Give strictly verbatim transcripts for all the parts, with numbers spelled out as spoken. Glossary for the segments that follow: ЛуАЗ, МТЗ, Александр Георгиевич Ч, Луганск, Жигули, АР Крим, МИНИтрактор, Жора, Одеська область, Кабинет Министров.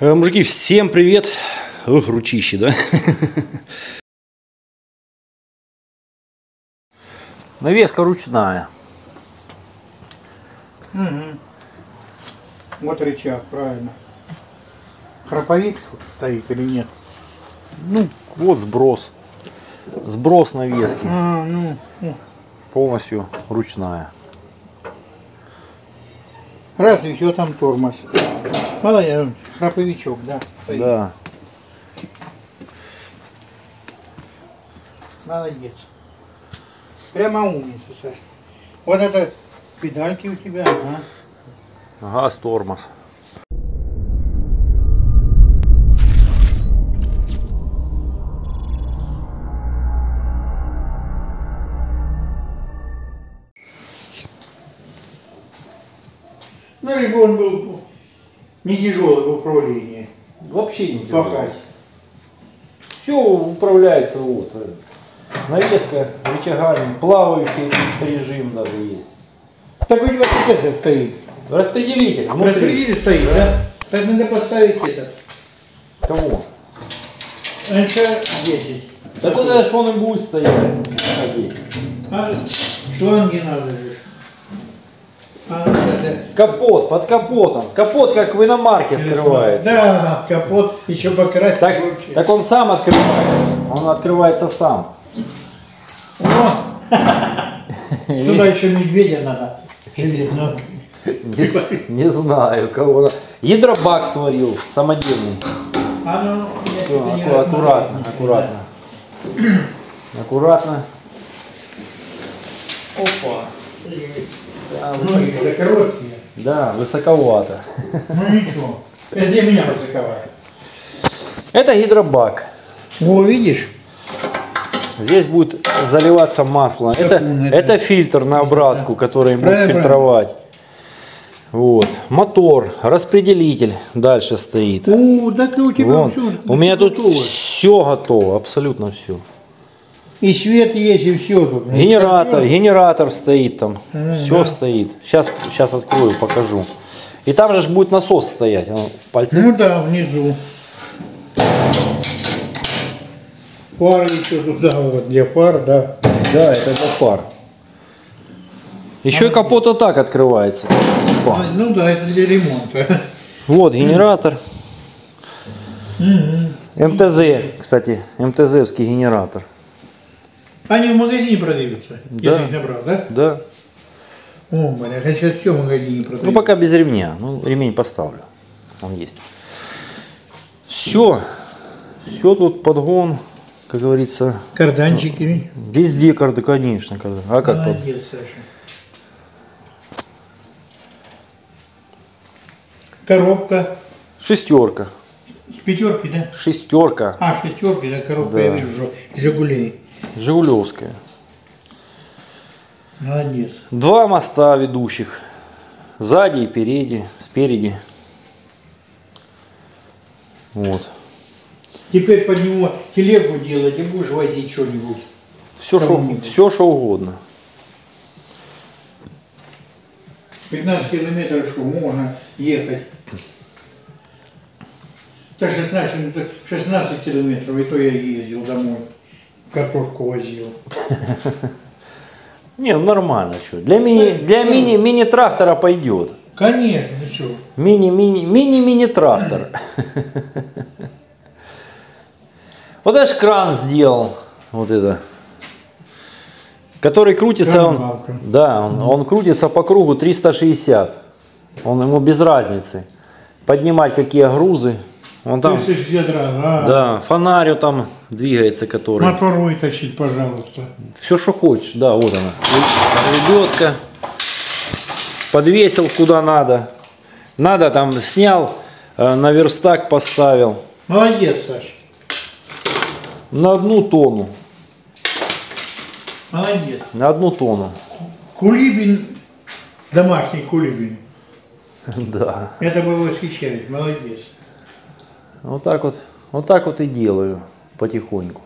Мужики, всем привет! Ох, ручище, да? Навеска ручная. Угу. Вот рычаг, правильно. Храповик стоит или нет? Ну, вот сброс. Сброс навески. А, ну, ну. Полностью ручная. Раз и все, там тормоз. Молодец, храповичок, да. Стоит. Да. Молодец. Прямо умница, Саша. Вот это педальки у тебя, ага. Газ, тормоз. Ну, либо он был не тяжелый в управлении. Вообще не тяжелый. Пахать. Все управляется вот. Навеска рычагами, плавающий режим даже есть. Так у тебя вот этот стоит. Распределитель. Внутри. Распределитель стоит, да? да? Так надо поставить этот. Кого? эн ша десять. Да куда же он и будет стоять? эн ша десять. А шланги надо же. А, это... Капот, под капотом. Капот как в иномарке открывается. Да, капот еще покрасить. Так, так он сам открывается. Он открывается сам. Сюда еще медведя надо. Не, не знаю, кого. Гидробак сварил самодельный. А ну, Все, акку аккуратно, аккуратно. Да. Аккуратно. Опа. Да, высоко... короткие. Да, высоковато. Ну ничего. Это для меня высоковато. Это гидробак. О, видишь? Здесь будет заливаться масло. Это, это фильтр на обратку, который будет фильтровать. Вот. Мотор, распределитель дальше стоит. О, так у тебя все, у меня все тут готово. Все готово, абсолютно все. И свет есть, и все тут. Генератор, генератор стоит там. Ага. Все стоит. Сейчас, сейчас открою, покажу. И там же будет насос стоять. Пальцы. Ну да, внизу. Фары еще туда, вот для фар, да. Да, это для фар. Еще а. и капот вот так открывается. А, ну да, это для ремонта. Вот генератор. Угу. МТЗ, кстати, МТЗовский генератор. Они в магазине продаются, да. Я их набрал, да? Да. О, блин, я сейчас все в магазине продаю. Ну пока без ремня, ну ремень поставлю, он есть. Все, все тут подгон, как говорится. Карданчики. Везде карды, конечно, карды. А как тут? Молодец, Саша. Коробка. Шестерка. С пятерки, да? Шестерка. А, шестерки, да, коробка, да. Я вижу, Жигулей. Жигулевская. Молодец. Два моста ведущих. Сзади и переди, спереди. Вот. Теперь под него телегу делать и будешь возить что-нибудь. Все, все, что угодно. пятнадцать километров что можно ехать. Так шестнадцать, шестнадцать километров, и то я ездил домой. Картошку возил. Не, нормально что. Для мини-мини-трактора пойдет. Конечно, что. Мини-мини-мини-мини-трактор. Вот этот кран сделал. Вот это. Который крутится. Он, да, он, он крутится по кругу триста шестьдесят. Он ему без разницы. Поднимать какие грузы. Он там, ядра, да. да, фонарю там двигается, который. Мотор вытащить, пожалуйста. Все, что хочешь, да, вот она. Лебедка. Подвесил куда надо. Надо там снял, на верстак поставил. Молодец, Саш. На одну тонну. Молодец. На одну тонну. Кулибин, домашний кулибин. Да. Это бы восхищает, молодец. Вот так вот, вот так вот и делаю потихоньку.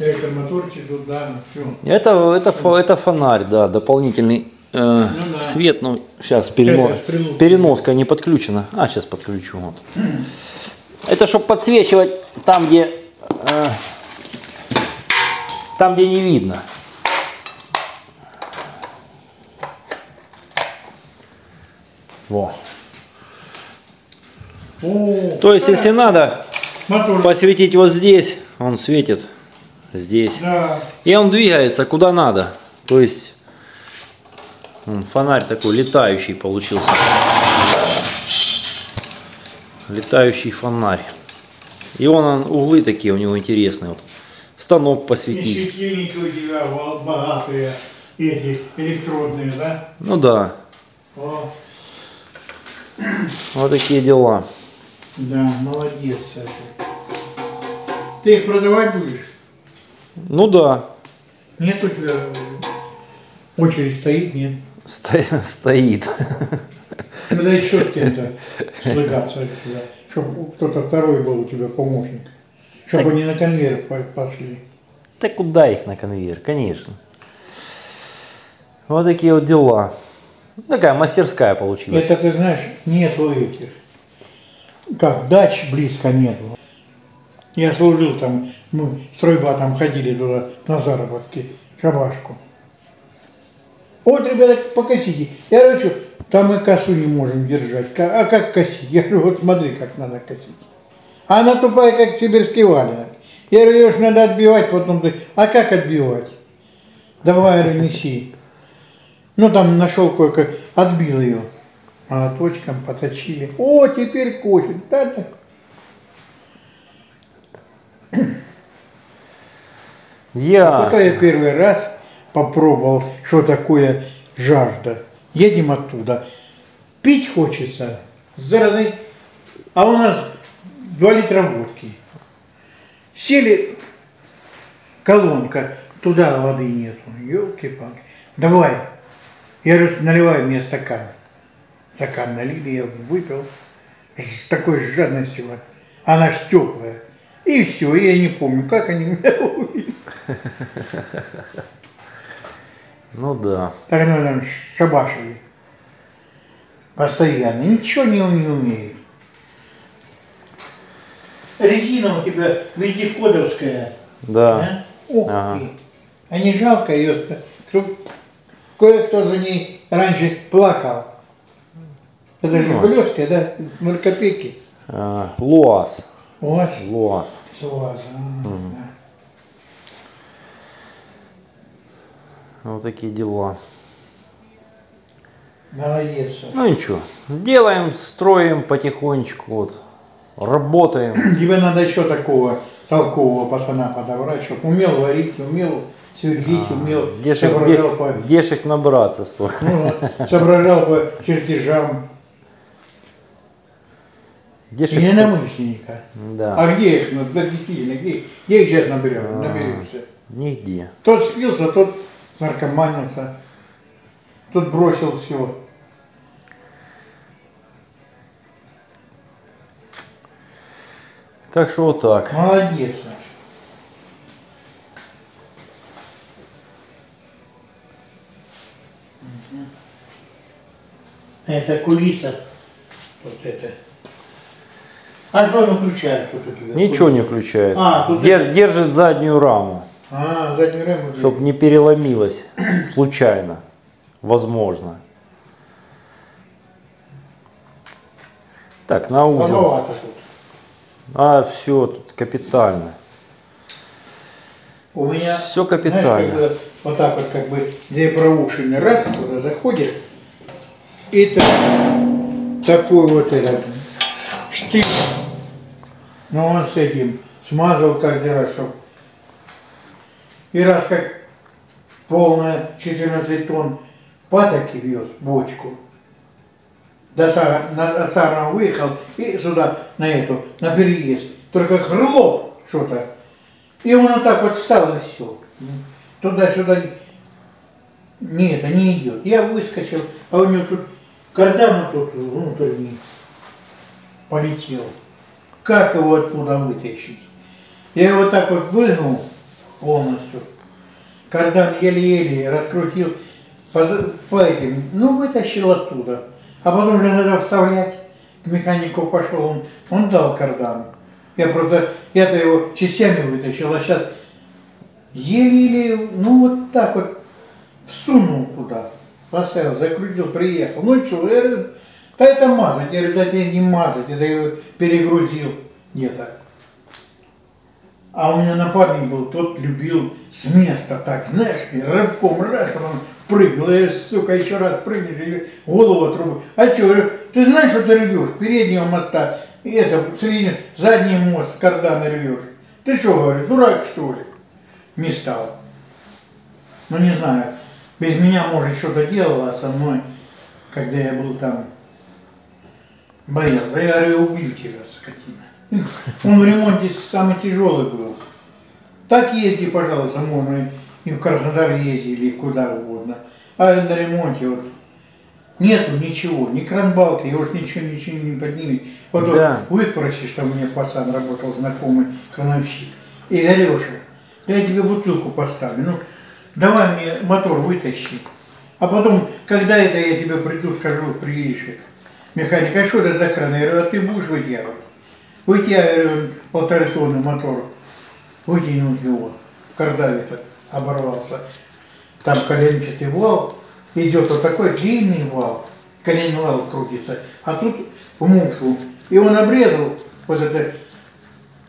Это моторчик, да, ну, все. Это, это, это фонарь, да, дополнительный э, ну, да. Свет, ну сейчас перено... переноска не подключена. А, сейчас подключу. Вот. Это чтобы подсвечивать там, где э, там, где не видно. Во. О, то есть, да, если надо мотор посветить вот здесь, он светит здесь. Да. И он двигается куда надо. То есть, фонарь такой летающий получился. Летающий фонарь. И он, он углы такие у него интересные. Вот. Станок посветить. И у тебя богатые эти электронные, да? Ну да. О. Вот такие дела. Да, молодец. Ты их продавать будешь? Ну да. Нет у тебя очередь стоит, нет? Сто... Стоит. Когда еще с кем-то слагаться от тебя, чтобы кто-то второй был у тебя помощник, чтобы так... они на конвейер пошли. Так куда их на конвейер, конечно. Вот такие вот дела. Такая мастерская получилась. Это, ты знаешь, нету этих. Как дач близко нету. Я служил там, мы с стройбатом ходили туда на заработки, шабашку. Вот, ребята, покосите. Я говорю, что там мы косу не можем держать. А как косить? Я говорю, вот смотри, как надо косить. А она тупая, как сибирский валенок. Я говорю, ее же надо отбивать, потом ты. А как отбивать? Давай, говорю, неси. Ну, там нашел кое-как, отбил ее. Молоточком поточили. О, теперь косит. Да-да. Я... Пока я первый раз попробовал, что такое жажда. Едем оттуда. Пить хочется. Заразы. А у нас два литра водки. Сели, колонка, туда воды нету. Ёлки-палки. Давай. Я же наливаю мне стакан. Стакан налили, я выпил. С такой жадностью. Она ж теплая. И все, я не помню, как они меня увидели. Ну да. Так, наверное, шабашили. Постоянно. Ничего не, не умеют. Резина у тебя вездеходовская. Да. А? Ох, ага. А не жалко ее. Кое-кто за ней раньше плакал. Это жигулевская, да? Ноль копейки. А, ЛуАЗ. ЛуАЗ? ЛуАЗ. ЛуАЗ. А, угу. Да. Вот такие дела. Молодец. Ну ничего. Делаем, строим потихонечку. Вот. Работаем. Тебе надо еще такого толкового пацана подобрать, чтобы умел варить, умел сверлить, а, умел. Где же их, их набраться столько? Ну, соображал по чертежам. Дешек... Не намышленника. Да. А где их? Ну, где, где их сейчас наберем, а, наберемся? Нигде. Тот спился, тот наркоманился, тот бросил все. Так что вот так. Молодец. Это кулиса. Вот это. А что он включает тут у тебя? Ничего не включает. А, тут Дер, держит заднюю раму. А, заднюю раму. Чтобы не переломилось случайно. Возможно. Так, на узел. А, все, тут капитально. У меня все капитально. Знаешь, как бы, вот так вот как бы две проушины. Раз, туда заходишь. И так, такой вот этот штырь. Но он с этим смазал каждый раз, чтобы... И раз как полная четырнадцать тонн патоки вез бочку. До Сара, на, от Сара выехал и сюда, на эту, на переезд. Только хрыло что-то. И он вот так вот стал и все. Туда-сюда не это не идет. Я выскочил, а у него тут... Кардан тут внутренний полетел. Как его оттуда вытащить? Я его так вот выгнул полностью. Кардан еле-еле раскрутил, по, по этим, ну, вытащил оттуда. А потом же надо вставлять. К механику пошел, он, он дал кардан. Я просто, я-то его частями вытащил, а сейчас еле-еле, ну, вот так вот всунул туда. Поставил, закрутил, приехал. Ну, что, я говорю, да это мазать. Я говорю, да тебе не мазать, это я его перегрузил где-то. А у меня напарник был, тот любил с места так, знаешь, рывком, раз он прыгал, я, сука, еще раз прыгнешь, и голову отрубил. А что, ты знаешь, что ты рвешь? Переднего моста, и это, средний, задний мост, карданы рвешь. Ты что, говоришь, дурак, что ли? Не стал. Ну, не знаю, без меня, может, что-то делало, а со мной, когда я был там, боялся. Я говорю, убью тебя, скотина. Он в ремонте самый тяжелый был. Так езди, пожалуйста, можно и в Краснодар езди, или куда угодно. А на ремонте вот нету ничего, ни кранбалки, его ж ничего, ничего не поднимет. Вот, да. Вот выпросишь, что у меня пацан работал, знакомый крановщик. И Алёша, я тебе бутылку поставлю, ну давай мне мотор вытащи. А потом, когда это я тебе приду, скажу, приедешь. Механик, а что это за кран? Я говорю, а ты будешь вытягивать? Вытягиваю полторы тонны мотора, вытянул его, кардаве оборвался. Там коленчатый вал, идет вот такой длинный вал, колен вал крутится, а тут в муфту. И он обрезал, вот это,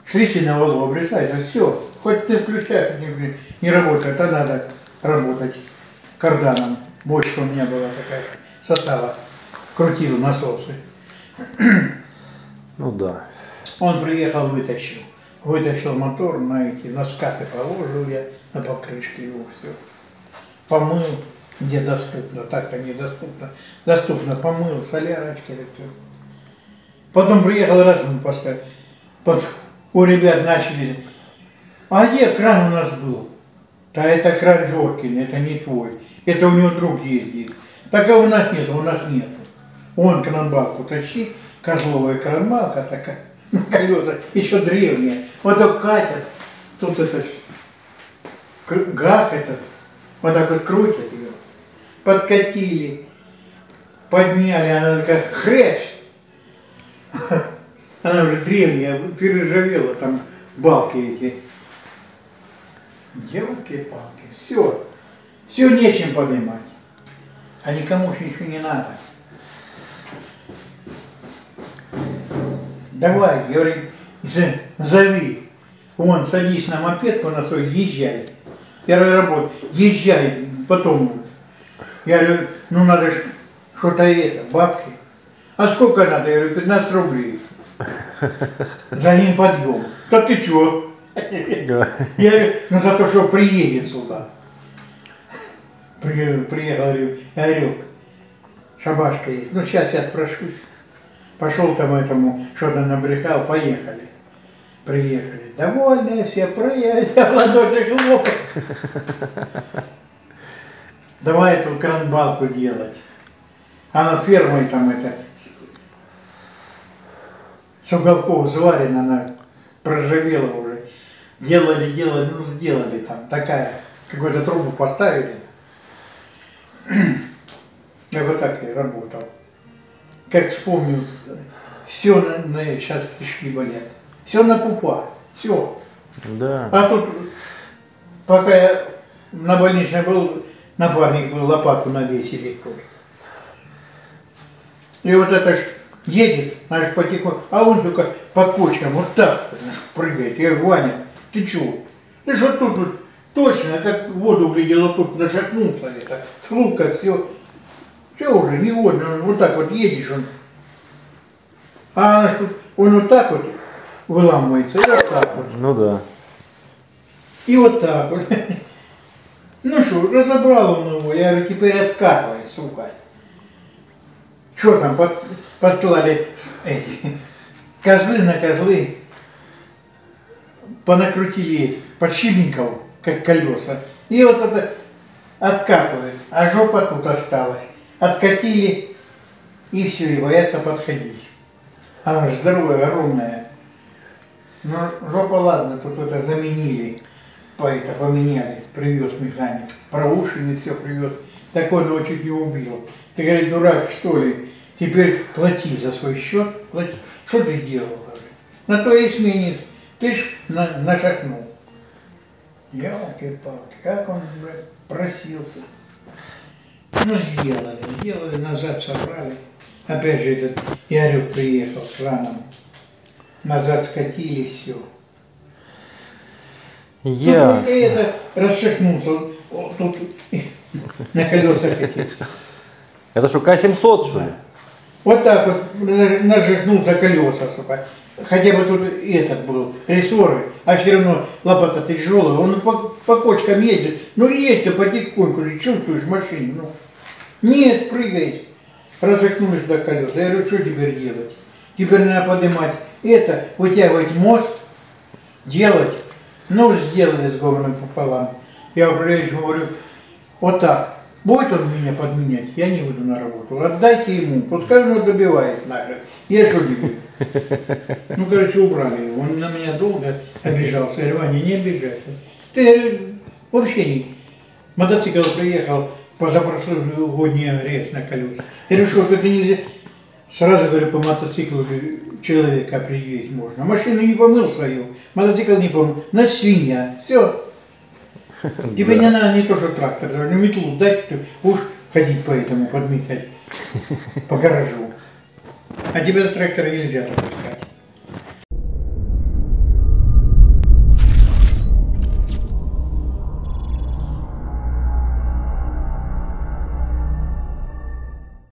шлицина валу обрезается, все. Хоть ты включаешь, не, не работает, а надо работать карданом. Бочка у меня была такая, сосала, крутила насосы. Ну да. Он приехал, вытащил. Вытащил мотор, на эти, на скаты положил я, на покрышке его все. Помыл, где доступно, так-то недоступно. Доступно помыл, солярочки, это все. Потом приехал, раз он поставил. Потом у ребят начали. А где кран у нас был? Да это кран Жоркин, это не твой. Это у него друг ездит. Так а у нас нет, у нас нет. Он кранбалку тащит, козловая кранбалка такая. На колеса, еще древние. Вот так катят, тут это гак этот, вот так вот крутят ее. Подкатили, подняли, она такая хрящ. Она уже древняя, перержавела там балки эти. Елки-палки, все. Все нечем поднимать. А никому же ничего не надо. Давай, я говорю, зови. Вон, садись на мопедку на свой, езжай. Я говорю, работаю, езжай, потом. Я говорю, ну надо что-то это, бабки. А сколько надо? Я говорю, пятнадцать рублей. За ним подъем. Да ты чё? Я говорю, ну за то, что приедет сюда. Приехал, я говорю, шабашка есть. Ну сейчас я отпрошусь. Пошел там этому, что-то набрехал, поехали. Приехали. Довольные все, проехали, я в ладоши хлопаю. Давай эту кранбалку делать. Она фермой там это, с уголков сварена, она проржавела уже. Делали, делали, ну сделали там, такая, какую-то трубу поставили. Я вот так и работал. Как вспомнил, все на, на, сейчас кишки болят. Все на пупа, все. Да. А тут, пока я на больничной был, напарник был, лопату навесили тоже. И вот это ж едет, наш потихоньку, а он, сука, по кочкам вот так прыгает. Я говорю, Ваня, ты чего? Ты что тут, тут точно, как воду глядел, тут нашатнулся, это, хлопка, все. Все уже, не годно, он вот так вот едешь, он. А она, он вот так вот выламывается, и вот так вот. Ну да. И вот так вот. Ну что, разобрал он его, я говорю, теперь откатывай, сука. Что там, под, подклали эти козлы на козлы, понакрутили подшипников, как колеса, и вот это откатывает, а жопа тут осталась. Откатили, и все, и боятся подходить. Она же здоровая, огромная. Ну, жопа, ладно, тут это заменили, по это поменяли, привез механик. Проушины все привез, так он его чуть не убил. Ты, говорит, дурак, что ли? Теперь плати за свой счет, плати. Что ты делал? На то эсминец, ты ж на, нашахнул. Ёлки-палки, как он просился. Ну, сделали, сделали, назад собрали. Опять же этот Ярюк приехал с краном. Назад скатили, все. Ясно. Ну, только это расшахнулся. Вот тут на колесах эти. Это что, К семьсот, что ли? Вот так вот нажихнулся колеса, сука. Хотя бы тут этот был, рессоры, а все равно лопата тяжелая, он по, по кочкам ездит. Ну едь-то потихоньку, ты чувствуешь машину, ну. Нет, прыгай, разокнулись до колеса. Я говорю, что теперь делать? Теперь надо поднимать это, вытягивать мост, делать. Ну, сделали с говном пополам. Я управляющему говорю, вот так, будет он меня подменять, я не буду на работу. Отдайте ему, пускай он добивает нахрен. Я что люблю. Ну, короче, убрали его. Он на меня долго обижался. Я говорю, Ваня, не обижайся. Ты вообще не... Мотоцикл приехал позапрошлогодний агресс на колесах. Я решил, что это нельзя. Сразу, говорю, по мотоциклу человека определить можно. Машину не помыл свою, мотоцикл не помыл. На свинья. Все. Тебе не надо не то, что трактор, но метлу дать, уж ходить по этому, подметать по гаражу. А тебе трактор нельзя пропускать.